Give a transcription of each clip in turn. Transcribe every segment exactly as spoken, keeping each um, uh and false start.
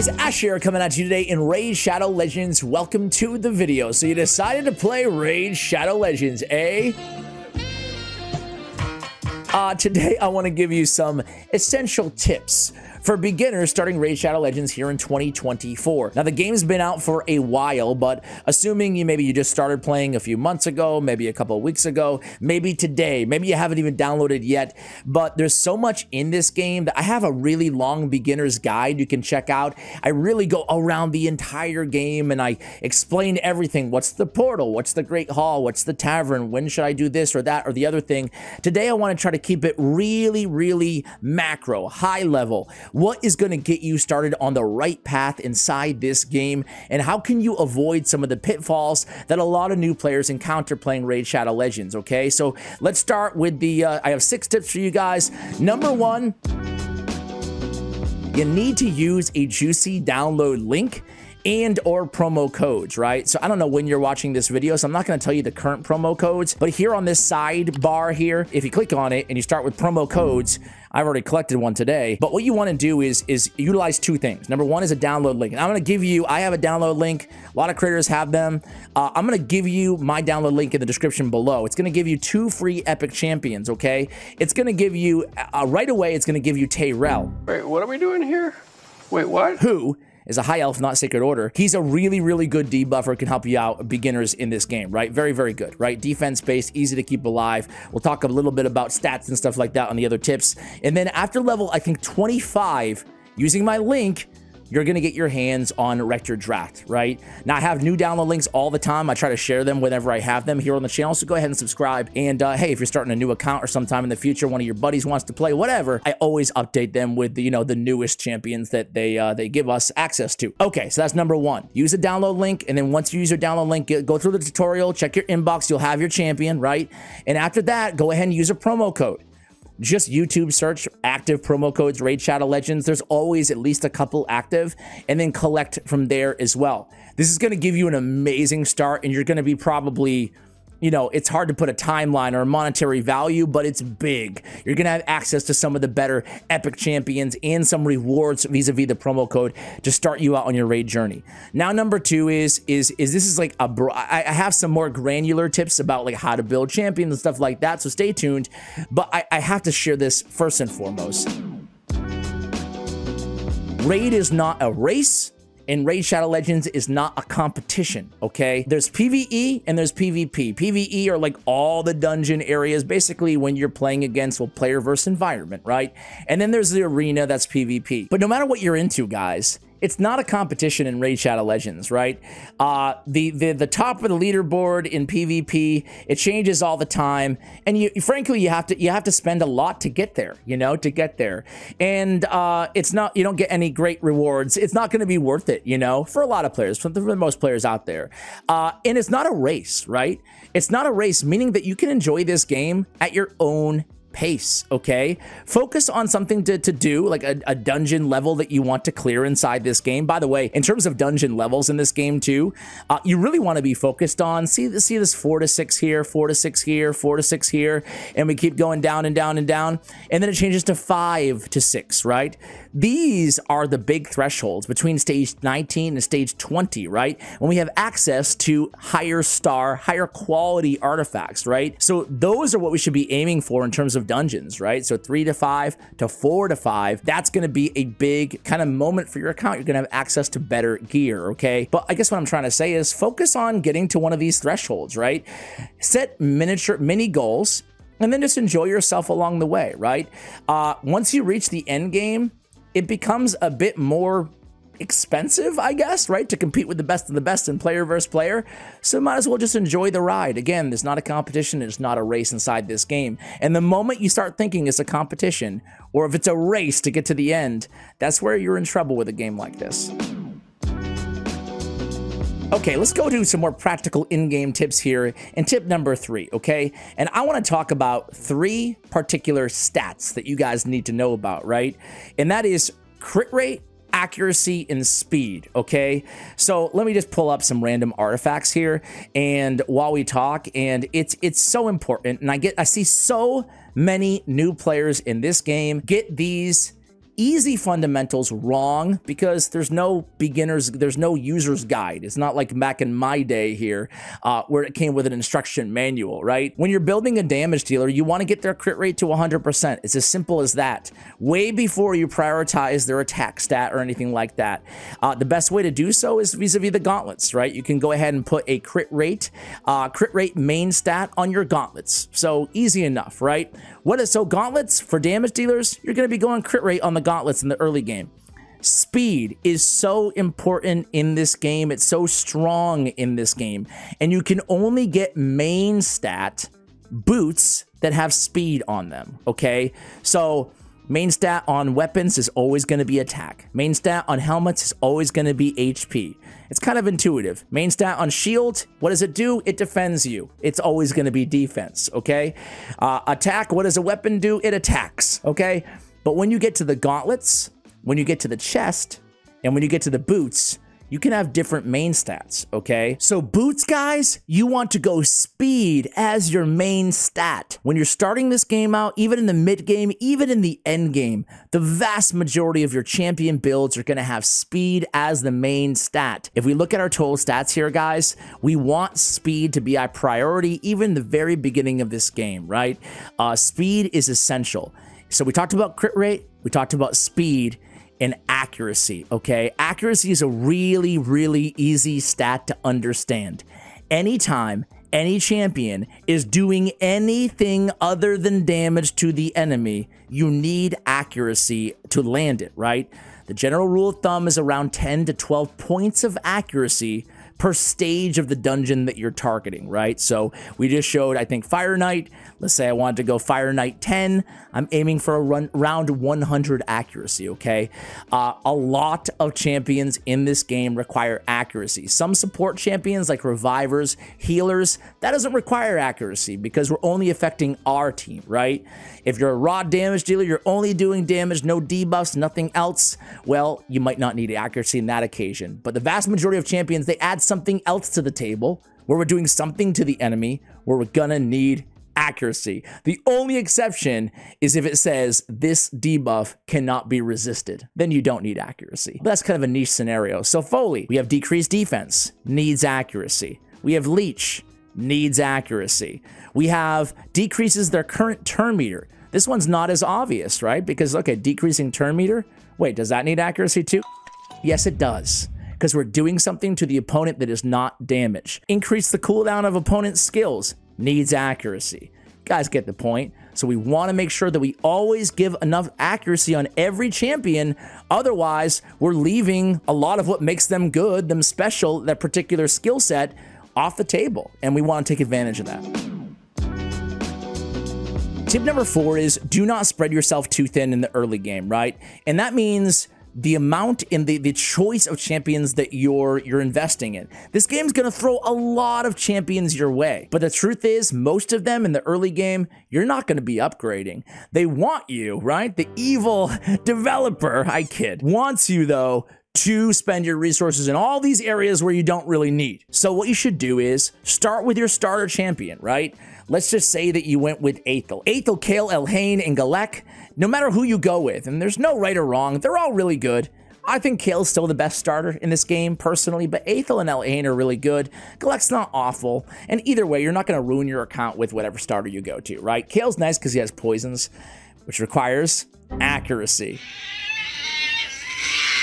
guys, Ash here coming at you today in Raid Shadow Legends. Welcome to the video. So you decided to play Raid Shadow Legends, eh? Uh, today I want to give you some essential tips for beginners starting Raid Shadow Legends here in twenty twenty-four. Now, the game's been out for a while, but assuming you maybe you just started playing a few months ago, maybe a couple of weeks ago, maybe today, maybe you haven't even downloaded yet, but there's so much in this game that I have a really long beginner's guide you can check out. I really go around the entire game and I explain everything. What's the portal? What's the Great Hall? What's the tavern? When should I do this or that or the other thing? Today, I want to try to keep it really, really macro, high level. What is going to get you started on the right path inside this game, and how can you avoid some of the pitfalls that a lot of new players encounter playing Raid Shadow Legends, okay? So let's start with the, uh, I have six tips for you guys. Number one, you need to use a juicy download link and or promo codes, right? So I don't know when you're watching this video, so I'm not going to tell you the current promo codes, but here on this sidebar here, if you click on it and you start with promo codes, I've already collected one today, but what you want to do is is utilize two things. Number one is a download link, and I'm going to give you, I have a download link, a lot of creators have them. uh, I'm going to give you my download link in the description below. It's going to give you two free epic champions, okay? It's going to give you uh, right away, it's going to give you Tayrel. Wait, what are we doing here? Wait, what? Who is a high elf, not sacred order. He's a really, really good debuffer, can help you out beginners in this game, right? Very, very good, right? Defense-based, easy to keep alive. We'll talk a little bit about stats and stuff like that on the other tips. And then after level, I think twenty-five, using my link, you're gonna get your hands on Rector Draft, right? Now, I have new download links all the time. I try to share them whenever I have them here on the channel, so go ahead and subscribe. And uh, hey, if you're starting a new account or sometime in the future, one of your buddies wants to play, whatever, I always update them with the, you know, the newest champions that they uh, they give us access to. Okay, so that's number one. Use a download link, and then once you use your download link, get, go through the tutorial, check your inbox, you'll have your champion, right? And after that, go ahead and use a promo code. Just YouTube search active promo codes, Raid Shadow Legends. There's always at least a couple active, and then collect from there as well. This is going to give you an amazing start, and you're going to be probably, you know, it's hard to put a timeline or a monetary value, but it's big. You're going to have access to some of the better epic champions and some rewards vis-a-vis the promo code to start you out on your raid journey. Now, number two is, is, is this is like a, I have some more granular tips about like how to build champions and stuff like that, so stay tuned. But I, I have to share this first and foremost. Raid is not a race. And Raid Shadow Legends is not a competition, okay? There's PvE and there's PvP. PvE are like all the dungeon areas, basically when you're playing against, well, player versus environment, right? And then there's the arena, that's PvP. But no matter what you're into, guys, it's not a competition in Raid Shadow Legends, right? Uh, the, the the top of the leaderboard in PvP, it changes all the time, and you frankly you have to you have to spend a lot to get there, you know, to get there, and uh, it's not, you don't get any great rewards. It's not going to be worth it, you know, for a lot of players, for the, for the most players out there, uh, and it's not a race, right? It's not a race, meaning that you can enjoy this game at your own pace, okay? Focus on something to, to do, like a, a dungeon level that you want to clear inside this game. By the way, in terms of dungeon levels in this game too, uh, you really want to be focused on, see, see this four to six here, four to six here, four to six here, and we keep going down and down and down, and then it changes to five to six, right? These are the big thresholds between stage nineteen and stage twenty, right? When we have access to higher star, higher quality artifacts, right? So those are what we should be aiming for in terms of dungeons, right? So three to five to four to five, that's going to be a big kind of moment for your account. You're going to have access to better gear, okay? But I guess what I'm trying to say is focus on getting to one of these thresholds, right? Set miniature mini goals, and then just enjoy yourself along the way, right? Uh, once you reach the end game, it becomes a bit more expensive, I guess, right? To compete with the best of the best in player versus player. So might as well just enjoy the ride. Again, there's not a competition. It's not a race inside this game. And the moment you start thinking it's a competition, or if it's a race to get to the end, that's where you're in trouble with a game like this. Okay, let's go do some more practical in-game tips here. And tip number three, okay? And I want to talk about three particular stats that you guys need to know about, right? And that is crit rate, accuracy, and speed, okay? So let me just pull up some random artifacts here, and while we talk, and it's it's so important, and I get I see so many new players in this game get these easy fundamentals wrong because there's no beginners, there's no user's guide. It's not like back in my day here uh, where it came with an instruction manual, right? When you're building a damage dealer, you want to get their crit rate to one hundred percent. It's as simple as that. Way before you prioritize their attack stat or anything like that. Uh, the best way to do so is vis-a-vis the gauntlets, right? You can go ahead and put a crit rate, uh, crit rate main stat on your gauntlets. So easy enough, right? What is, so gauntlets for damage dealers, you're going to be going crit rate on the gauntlets in the early game. Speed is so important in this game. It's so strong in this game. And you can only get main stat boots that have speed on them, okay? So main stat on weapons is always going to be attack. Main stat on helmets is always going to be H P. It's kind of intuitive. Main stat on shield, what does it do? It defends you. It's always going to be defense, okay? Uh, attack, what does a weapon do? It attacks, okay? But when you get to the gauntlets, when you get to the chest, and when you get to the boots, you can have different main stats, okay? So boots, guys, you want to go speed as your main stat. When you're starting this game out, even in the mid game, even in the end game, the vast majority of your champion builds are gonna have speed as the main stat. If we look at our total stats here, guys, we want speed to be our priority even the very beginning of this game, right? Uh, speed is essential. So we talked about crit rate, we talked about speed, and accuracy, okay? Accuracy is a really, really easy stat to understand. Anytime any champion is doing anything other than damage to the enemy, you need accuracy to land it, right? The general rule of thumb is around ten to twelve points of accuracy per stage of the dungeon that you're targeting, right? So we just showed, I think, Fire Knight. Let's say I wanted to go Fire Knight ten. I'm aiming for a run, round one hundred accuracy, okay? Uh, a lot of champions in this game require accuracy. Some support champions like revivers, healers, that doesn't require accuracy because we're only affecting our team, right? If you're a raw damage dealer, you're only doing damage, no debuffs, nothing else. Well, you might not need accuracy in that occasion. But the vast majority of champions, they add something else to the table where we're doing something to the enemy where we're gonna need accuracy. The only exception is if it says this debuff cannot be resisted, then you don't need accuracy. But that's kind of a niche scenario. So Foley, we have decreased defense, needs accuracy. We have Leech, needs accuracy. We have decreases their current turn meter. This one's not as obvious, right? Because look at decreasing turn meter. Wait, does that need accuracy too? Yes, it does, because we're doing something to the opponent that is not damage. Increase the cooldown of opponent's skills, needs accuracy. You guys get the point. So we want to make sure that we always give enough accuracy on every champion. Otherwise, we're leaving a lot of what makes them good, them special, that particular skill set off the table. And we want to take advantage of that. Tip number four is do not spread yourself too thin in the early game, right? And that means the amount and the, the choice of champions that you're you're investing in. This game's gonna throw a lot of champions your way, but the truth is most of them in the early game, you're not gonna be upgrading. They want you, right? The evil developer, I kid, wants you though to spend your resources in all these areas where you don't really need. So what you should do is start with your starter champion, right? Let's just say that you went with Aethel. Aethel, Kale, Elhane, and Galek, no matter who you go with, and there's no right or wrong, they're all really good. I think Kale's still the best starter in this game, personally, but Aethel and Elhane are really good. Galek's not awful, and either way, you're not gonna ruin your account with whatever starter you go to, right? Kale's nice because he has poisons, which requires accuracy.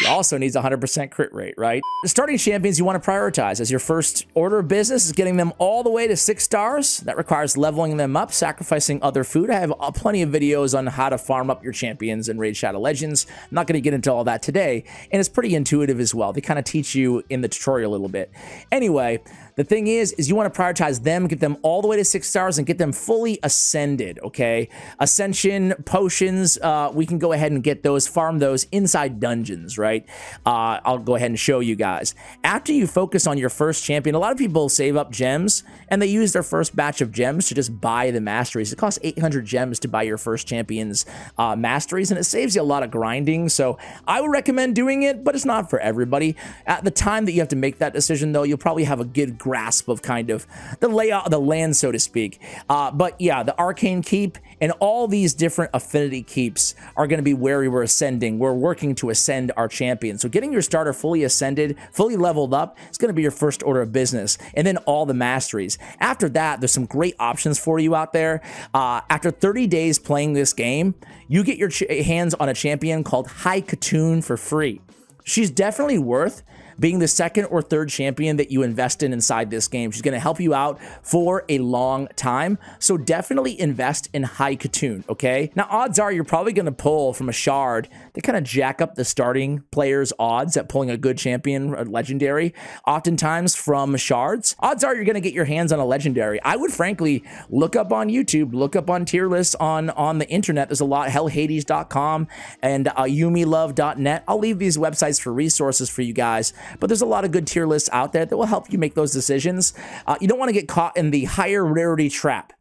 He also needs one hundred percent crit rate, right? The starting champions you want to prioritize as your first order of business is getting them all the way to six stars. That requires leveling them up, sacrificing other food. I have plenty of videos on how to farm up your champions in Raid Shadow Legends. I'm not going to get into all that today. And it's pretty intuitive as well. They kind of teach you in the tutorial a little bit. Anyway, the thing is, is you want to prioritize them, get them all the way to six stars and get them fully ascended, okay? Ascension potions, uh, we can go ahead and get those, farm those inside dungeons, right? Right? Uh, I'll go ahead and show you guys. After you focus on your first champion, a lot of people save up gems and they use their first batch of gems to just buy the masteries. It costs eight hundred gems to buy your first champion's uh, masteries and it saves you a lot of grinding. So I would recommend doing it, but it's not for everybody. At the time that you have to make that decision though, you'll probably have a good grasp of kind of the layout of the land, so to speak. Uh, but yeah, the Arcane Keep and all these different affinity keeps are going to be where we were ascending. We're working to ascend our champion. So getting your starter fully ascended, fully leveled up, is going to be your first order of business. And then all the masteries. After that, there's some great options for you out there. Uh, after thirty days playing this game, you get your ch hands on a champion called High Khatun for free. She's definitely worth being the second or third champion that you invest in inside this game. She's going to help you out for a long time. So definitely invest in High Khatun, okay? Now, odds are you're probably going to pull from a shard. They kind of jack up the starting player's odds at pulling a good champion, a legendary, oftentimes from shards. Odds are you're going to get your hands on a legendary. I would frankly look up on YouTube, look up on tier lists on, on the internet. There's a lot, hell hades dot com and ayumi love dot net. I'll leave these websites for resources for you guys. But there's a lot of good tier lists out there that will help you make those decisions. Uh, you don't want to get caught in the higher rarity trap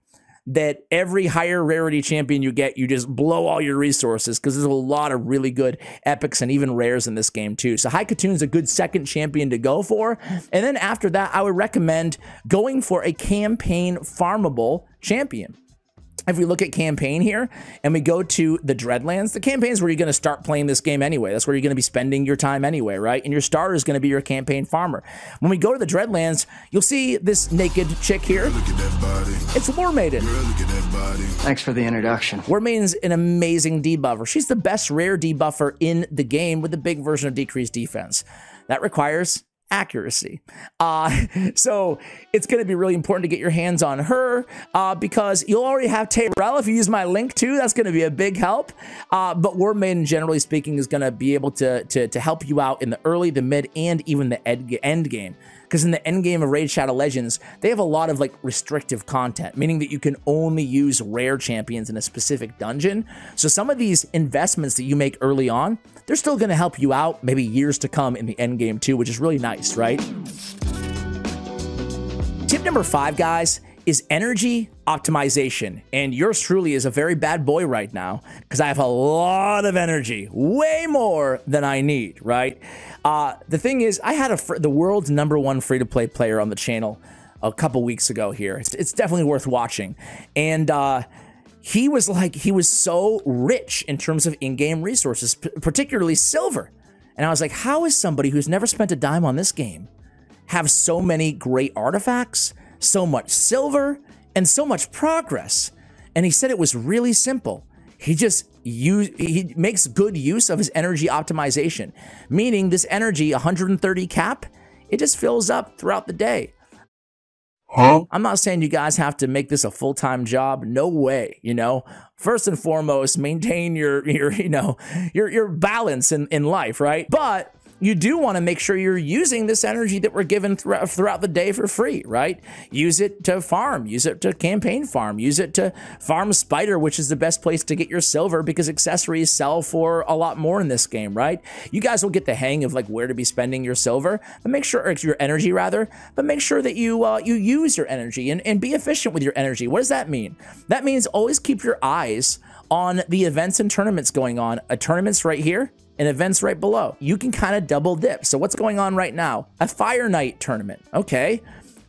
that every higher rarity champion you get, you just blow all your resources, because there's a lot of really good epics and even rares in this game too. So High Khatun's a good second champion to go for. And then after that, I would recommend going for a campaign farmable champion. If we look at campaign here and we go to the Dreadlands, the campaign is where you're going to start playing this game anyway. That's where you're going to be spending your time anyway, right? And your starter is going to be your campaign farmer. When we go to the Dreadlands, you'll see this naked chick here. Look at that body. It's Warmaiden. Thanks for the introduction. Warmaiden's an amazing debuffer. She's the best rare debuffer in the game with a big version of decreased defense. That requires accuracy. Uh, so it's going to be really important to get your hands on her uh, because you'll already have Tayrel. If you use my link too, that's going to be a big help. Uh, but Warmaiden, generally speaking, is going to be able to, to, to help you out in the early, the mid, and even the ed end game. Because in the end game of Raid Shadow Legends, they have a lot of like restrictive content, meaning that you can only use rare champions in a specific dungeon. So some of these investments that you make early on, they're still going to help you out maybe years to come in the end game too, which is really nice, right? Tip number five, guys, is energy optimization. And yours truly is a very bad boy right now because I have a lot of energy, way more than I need, right? Uh, the thing is, I had a fr the world's number one free-to-play player on the channel a couple weeks ago here. It's, it's definitely worth watching. And uh, he was like, he was so rich in terms of in-game resources, particularly silver. And I was like, how is somebody who's never spent a dime on this game have so many great artifacts, so much silver, and so much progress? And he said it was really simple. He just use, he makes good use of his energy optimization, meaning this energy, one hundred thirty cap, it just fills up throughout the day. Huh? I'm not saying you guys have to make this a full-time job. No way, you know. First and foremost, maintain your, your you know, your, your balance in, in life, right? But you do want to make sure you're using this energy that we're given th throughout the day for free, right? Use it to farm, use it to campaign farm, use it to farm spider, which is the best place to get your silver because accessories sell for a lot more in this game, right? You guys will get the hang of like where to be spending your silver, but make sure, or your energy rather, but make sure that you uh, you use your energy and, and be efficient with your energy. What does that mean? That means always keep your eyes on the events and tournaments going on. A tournament's right here, and events right below. You can kind of double dip. So what's going on right now? A Fire Knight tournament. Okay,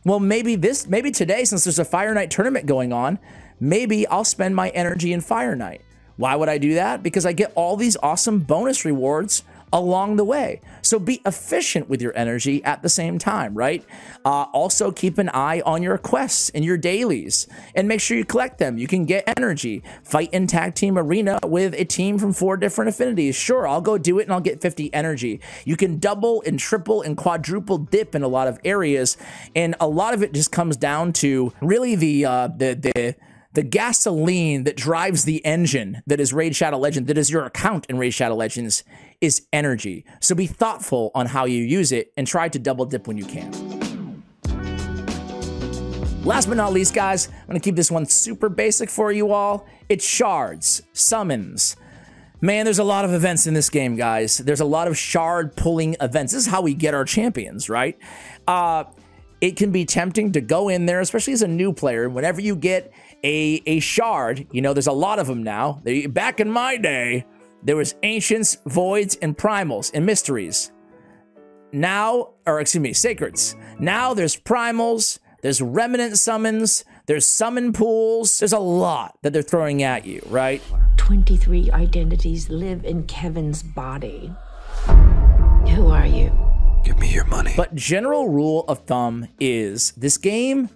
well maybe this, maybe today, since there's a Fire Knight tournament going on, maybe I'll spend my energy in Fire Knight. Why would I do that? Because I get all these awesome bonus rewards along the way. So be efficient with your energy at the same time, right? Uh, also keep an eye on your quests and your dailies and make sure you collect them. You can get energy. Fight in tag team arena with a team from four different affinities. Sure, I'll go do it and I'll get fifty energy. You can double and triple and quadruple dip in a lot of areas. And a lot of it just comes down to really the, uh, the, the, the gasoline that drives the engine that is Raid Shadow Legends, that is your account in Raid Shadow Legends, is energy. So be thoughtful on how you use it and try to double dip when you can. Last but not least, guys, I'm gonna keep this one super basic for you all. It's shards, summons. Man, there's a lot of events in this game, guys. There's a lot of shard pulling events. This is how we get our champions, right? Uh, it can be tempting to go in there, especially as a new player. Whenever you get A, a shard, you know, there's a lot of them now. They, back in my day, there was ancients, voids, and primals, and mysteries. Now, or excuse me, sacreds. Now there's primals, there's remnant summons, there's summon pools. There's a lot that they're throwing at you, right? twenty-three identities live in Kevin's body. Who are you? Give me your money. But general rule of thumb is this game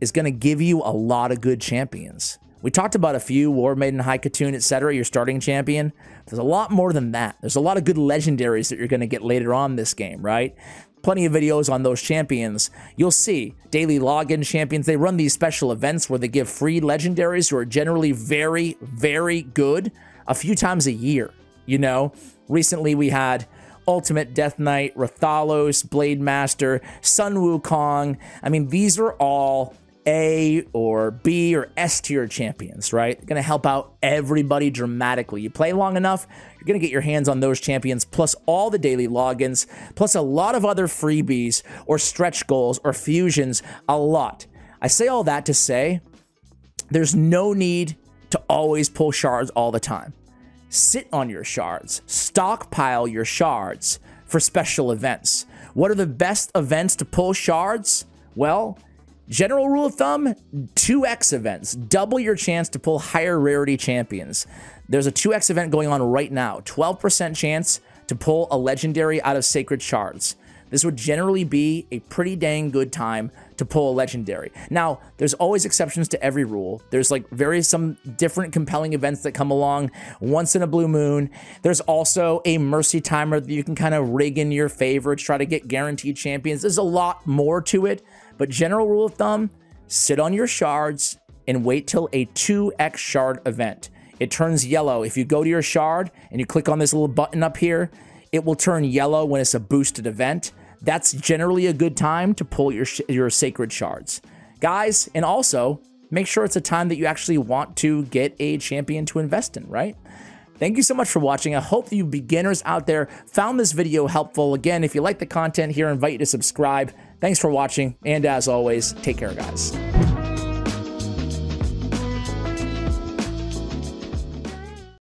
is going to give you a lot of good champions. We talked about a few, Warmaiden, High Khatun, et cetera, your starting champion. There's a lot more than that. There's a lot of good legendaries that you're going to get later on this game, right? Plenty of videos on those champions. You'll see daily login champions. They run these special events where they give free legendaries who are generally very, very good a few times a year, you know? Recently, we had Ultimate Death Knight, Rathalos, Blademaster, Sun Wukong. I mean, these are all A or B or S tier champions, right? They're going to help out everybody dramatically. You play long enough, you're going to get your hands on those champions, plus all the daily logins, plus a lot of other freebies or stretch goals or fusions, a lot. I say all that to say there's no need to always pull shards all the time. Sit on your shards, stockpile your shards for special events. What are the best events to pull shards? Well, general rule of thumb, two X events. Double your chance to pull higher rarity champions. There's a two X event going on right now. twelve percent chance to pull a legendary out of sacred shards. This would generally be a pretty dang good time to pull a legendary. Now, there's always exceptions to every rule. There's like various some different compelling events that come along once in a blue moon. There's also a mercy timer that you can kind of rig in your favor to try to get guaranteed champions. There's a lot more to it. But general rule of thumb, sit on your shards and wait till a two X shard event. It turns yellow. If you go to your shard and you click on this little button up here, it will turn yellow when it's a boosted event. That's generally a good time to pull your, your sacred shards. Guys, and also, make sure it's a time that you actually want to get a champion to invest in, right? Thank you so much for watching. I hope you beginners out there found this video helpful. Again, if you like the content here, I invite you to subscribe. Thanks for watching, and as always, take care, guys.